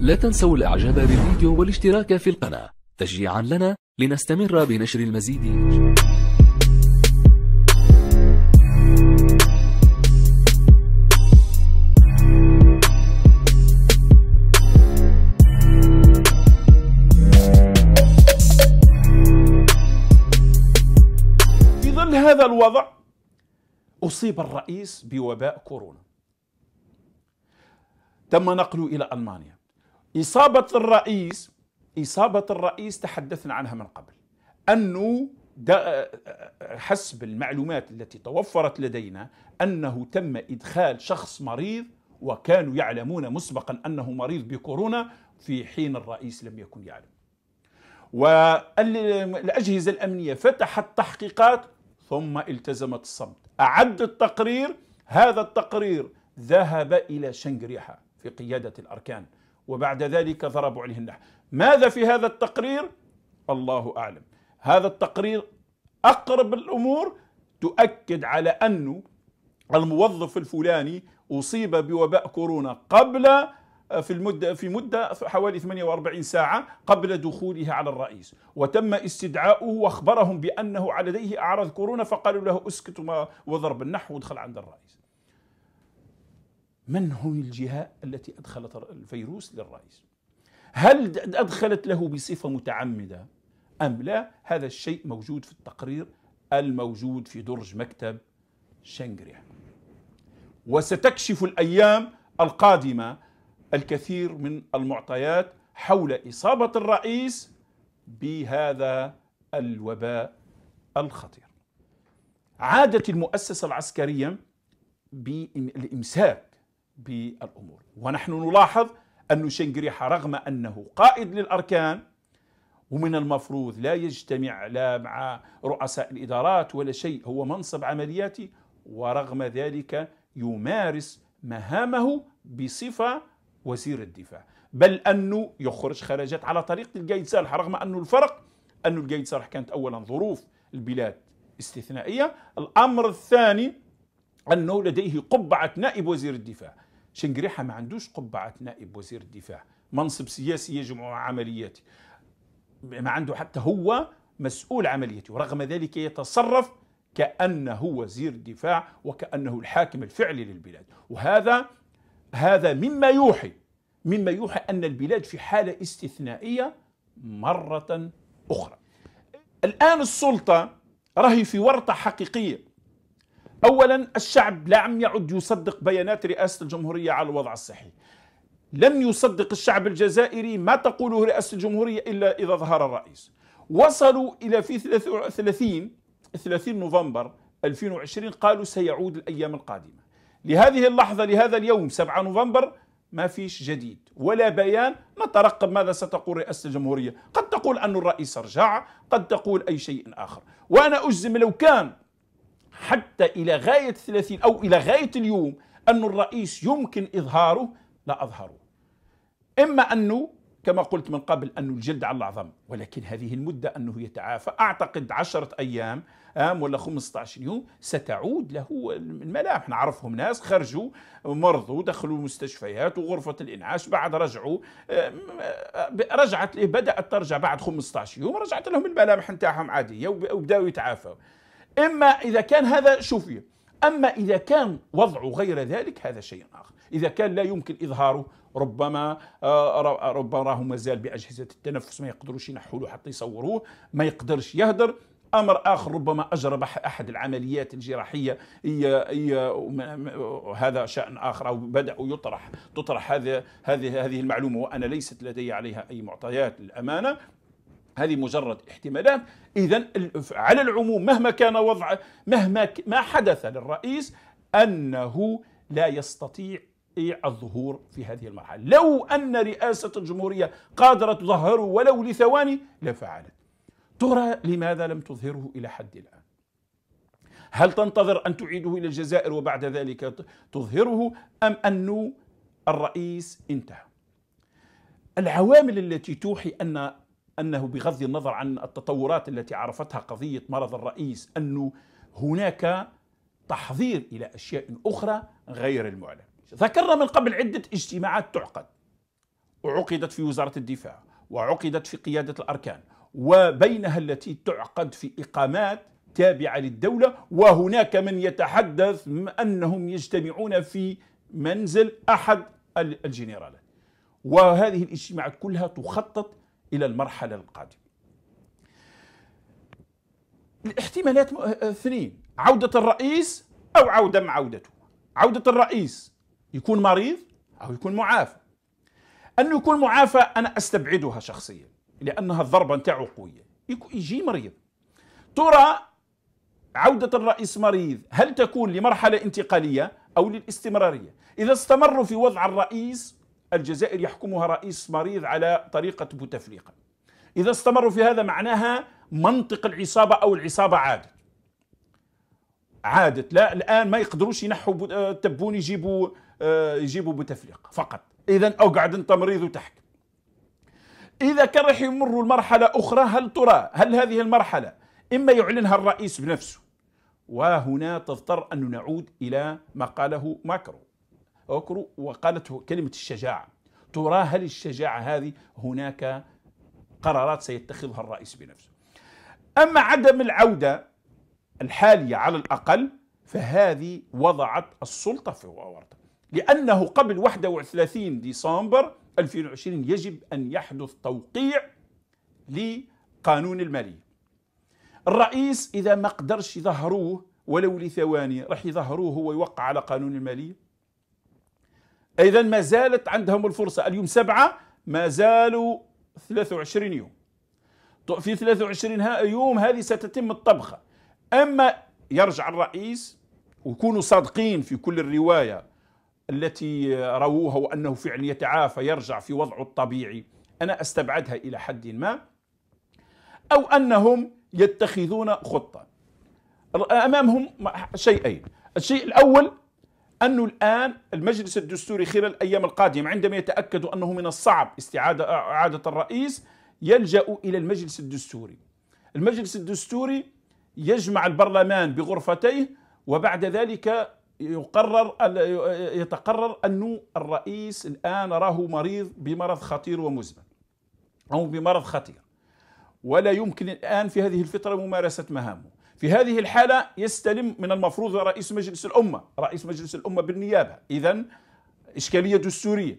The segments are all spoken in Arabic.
لا تنسوا الاعجاب بالفيديو والاشتراك في القناة تشجيعا لنا لنستمر بنشر المزيد. هذا الوضع أصيب الرئيس بوباء كورونا، تم نقله إلى ألمانيا. إصابة الرئيس تحدثنا عنها من قبل، أنه حسب المعلومات التي توفرت لدينا أنه تم إدخال شخص مريض وكانوا يعلمون مسبقا أنه مريض بكورونا في حين الرئيس لم يكن يعلم، والأجهزة الأمنية فتحت تحقيقات ثم التزمت الصمت. أعد التقرير، هذا التقرير ذهب إلى شنقريحة في قيادة الأركان وبعد ذلك ضربوا عليه النحل. ماذا في هذا التقرير؟ الله أعلم. هذا التقرير أقرب الأمور تؤكد على أنه الموظف الفلاني أصيب بوباء كورونا قبل في مدة حوالي 48 ساعة قبل دخوله على الرئيس، وتم استدعاؤه واخبرهم بأنه لديه أعراض كورونا فقالوا له اسكت وضرب النحو ودخل عند الرئيس. من هو الجهة التي أدخلت الفيروس للرئيس؟ هل أدخلت له بصفة متعمدة أم لا؟ هذا الشيء موجود في التقرير الموجود في درج مكتب شنقريحة، وستكشف الأيام القادمة الكثير من المعطيات حول إصابة الرئيس بهذا الوباء الخطير. عادت المؤسسة العسكرية بالإمساك بالأمور، ونحن نلاحظ أن شنقريحة رغم أنه قائد للأركان ومن المفروض لا يجتمع لا مع رؤساء الإدارات ولا شيء، هو منصب عملياتي، ورغم ذلك يمارس مهامه بصفة وزير الدفاع، بل أنه يخرج خرجات على طريقة القايد صالح، رغم أنه الفرق أنه القايد صالح كانت أولا ظروف البلاد استثنائية، الأمر الثاني أنه لديه قبعة نائب وزير الدفاع. شنقريحة ما عندوش قبعة نائب وزير الدفاع، منصب سياسي يجمع مع عملياتي، ما عنده حتى هو مسؤول عملياتي، ورغم ذلك يتصرف كأنه وزير الدفاع وكأنه الحاكم الفعلي للبلاد، وهذا مما يوحي أن البلاد في حالة استثنائية مرة أخرى. الآن السلطة راهي في ورطة حقيقية. أولا الشعب لم يعد يصدق بيانات رئاسة الجمهورية على الوضع الصحي، لم يصدق الشعب الجزائري ما تقوله رئاسة الجمهورية إلا إذا ظهر الرئيس. وصلوا إلى في 30 نوفمبر 2020 قالوا سيعود الأيام القادمة، لهذه اللحظة لهذا اليوم 7 نوفمبر ما فيش جديد ولا بيان. نترقب ماذا ستقول رئاسة الجمهورية، قد تقول أن الرئيس رجع، قد تقول أي شيء آخر. وأنا أجزم لو كان حتى إلى غاية 30 أو إلى غاية اليوم أن الرئيس يمكن إظهاره لا أظهره، إما أنه كما قلت من قبل أنه الجلد على العظم، ولكن هذه المدة أنه يتعافى. أعتقد 10 أيام ولا 15 يوم ستعود له الملامح. نعرفهم ناس خرجوا مرضوا دخلوا المستشفيات وغرفة الإنعاش بعد رجعوا، رجعت بدأت ترجع بعد 15 يوم رجعت لهم الملامح نتاعهم عادية وبداوا يتعافوا. إما إذا كان هذا شوفي، أما إذا كان وضعه غير ذلك هذا شيء آخر. إذا كان لا يمكن إظهاره ربما راهو مازال بأجهزة التنفس ما يقدروش ينحولوه حتى يصوروه، ما يقدرش يهدر. أمر آخر ربما أجرب أحد العمليات الجراحية هذا شأن آخر، أو بدأوا تطرح هذه المعلومة وأنا ليست لدي عليها أي معطيات للأمانة، هذه مجرد احتمالات. إذن على العموم مهما كان وضعه مهما ما حدث للرئيس أنه لا يستطيع الظهور في هذه المرحلة. لو أن رئاسة الجمهورية قادرة تظهره ولو لثواني لفعلت. ترى لماذا لم تظهره إلى حد الآن؟ هل تنتظر أن تعيده إلى الجزائر وبعد ذلك تظهره، أم أن الرئيس انتهى؟ العوامل التي توحي أنه بغض النظر عن التطورات التي عرفتها قضية مرض الرئيس أنه هناك تحضير إلى أشياء أخرى غير المعلن. ذكرنا من قبل عدة اجتماعات تعقد وعقدت في وزارة الدفاع وعقدت في قيادة الأركان، وبينها التي تعقد في إقامات تابعة للدولة، وهناك من يتحدث أنهم يجتمعون في منزل أحد الجنرالات. وهذه الاجتماعات كلها تخطط إلى المرحلة القادمة. الاحتمالات اثنين: عودة الرئيس أو عودة مع عودته. عودة الرئيس يكون مريض أو يكون معافى. أنه يكون معافى أنا أستبعدها شخصيا، لأنها الضربة نتاعو قوية، يجي مريض. ترى عودة الرئيس مريض هل تكون لمرحلة انتقالية أو للاستمرارية؟ إذا استمروا في وضع الرئيس، الجزائر يحكمها رئيس مريض على طريقة بوتفليقة. إذا استمروا في هذا معناها منطق العصابة أو العصابة عادت. لا، الآن ما يقدروش ينحوا تبون يجيبوا بوتفليقة فقط. إذا أقعد أنت مريض وتحكم. إذا كان راح يمروا لمرحلة أخرى، هل ترى هل هذه المرحلة إما يعلنها الرئيس بنفسه، وهنا تضطر أن نعود إلى ما قاله ماكرو وقالته كلمة الشجاعة. ترى هل الشجاعة هذه هناك قرارات سيتخذها الرئيس بنفسه. أما عدم العودة الحالية على الأقل، فهذه وضعت السلطة في ورطة، لأنه قبل 31 ديسمبر 2020 يجب أن يحدث توقيع لقانون المالية. الرئيس إذا ما قدرش يظهروه ولو لثواني، راح يظهروه هو يوقع على قانون المالية. إذا ما زالت عندهم الفرصة. اليوم 7، ما زالوا 23 يوم. في 23 يوم هذه ستتم الطبخة. أما يرجع الرئيس ويكونوا صادقين في كل الرواية التي رووها، وأنه فعلا يتعافى، يرجع في وضعه الطبيعي، أنا أستبعدها إلى حد ما. أو أنهم يتخذون خطة. أمامهم شيئين: الشيء الأول أنه الآن المجلس الدستوري خلال الأيام القادمة عندما يتأكد أنه من الصعب إعادة الرئيس يلجأ إلى المجلس الدستوري. المجلس الدستوري يجمع البرلمان بغرفتيه، وبعد ذلك يتقرر أن الرئيس الآن راه مريض بمرض خطير ومزمن أو بمرض خطير، ولا يمكن الآن في هذه الفترة ممارسة مهامه. في هذه الحالة يستلم من المفروض رئيس مجلس الأمة، رئيس مجلس الأمة بالنيابة. إذا إشكالية دستورية.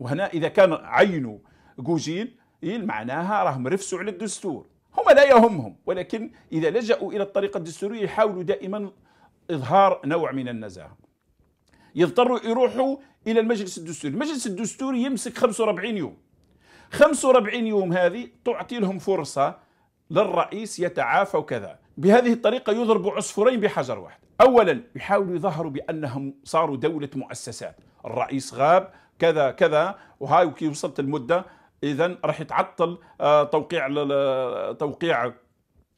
وهنا إذا كان عينوا جوجين معناها راهم رفسوا على الدستور، هم لا يهمهم، ولكن إذا لجأوا إلى الطريقة الدستورية يحاولوا دائما إظهار نوع من النزاهة. يضطروا يروحوا إلى المجلس الدستوري. المجلس الدستوري يمسك 45 يوم. 45 يوم هذه تعطي لهم فرصة للرئيس يتعافى وكذا. بهذه الطريقة يضربوا عصفورين بحجر واحد. أولا يحاولوا يظهروا بأنهم صاروا دولة مؤسسات، الرئيس غاب كذا كذا، وهاي كي وصلت المدة إذا راح يتعطل توقيع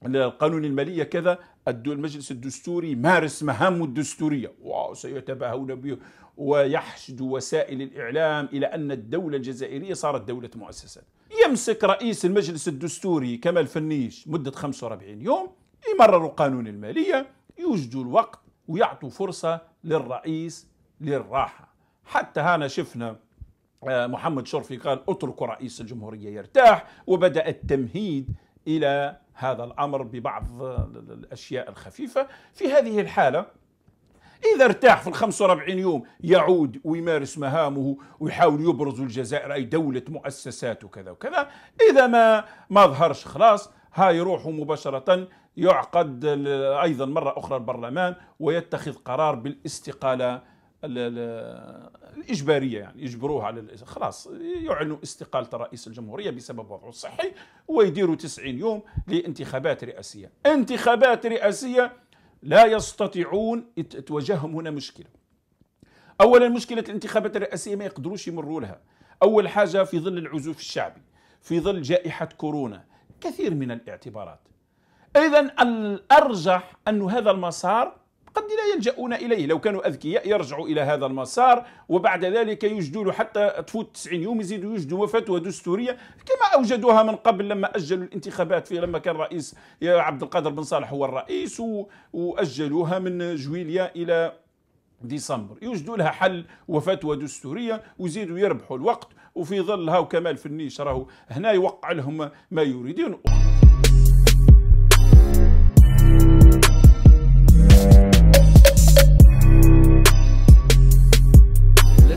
القانون المالية كذا. المجلس الدستوري مارس مهامه الدستورية، وسيتباهون به ويحشد وسائل الإعلام إلى أن الدولة الجزائرية صارت دولة مؤسسات. يمسك رئيس المجلس الدستوري كمال فنيش مدة 45 يوم، يمرروا قانون المالية، يوجدوا الوقت ويعطوا فرصة للرئيس للراحة. حتى هنا شفنا محمد شرفي قال اتركوا رئيس الجمهورية يرتاح، وبدأ التمهيد إلى هذا الأمر ببعض الأشياء الخفيفة. في هذه الحالة إذا ارتاح في 45 يوم يعود ويمارس مهامه ويحاول يبرز الجزائر أي دولة مؤسسات وكذا وكذا. إذا ما ظهرش خلاص ها يروحوا مباشرة يعقد أيضا مرة أخرى البرلمان ويتخذ قرار بالاستقالة الإجبارية، يعني يجبروها على خلاص يعلنوا استقالة رئيس الجمهورية بسبب وضعه الصحي، ويديروا 90 يوم لانتخابات رئاسية. انتخابات رئاسية لا يستطيعون، تواجههم هنا مشكلة. أولا مشكلة الانتخابات الرئاسية ما يقدروش يمروا لها. أول حاجة في ظل العزوف الشعبي، في ظل جائحة كورونا، كثير من الاعتبارات. إذا الأرجح أن هذا المسار قد لا يلجؤون إليه. لو كانوا أذكياء يرجعوا إلى هذا المسار، وبعد ذلك يجدوا له حتى تفوت 90 يوم، يزيدوا يجدوا فتوى دستورية كما أوجدوها من قبل لما أجلوا الانتخابات لما كان رئيس عبد القادر بن صالح هو الرئيس، وأجلوها من جويلية إلى ديسمبر، يوجدوا لها حل وفتوى دستوريه ويزيدوا يربحوا الوقت، وفي ظلها وكمال فنيش راهو هنا يوقع لهم ما يريدون. لا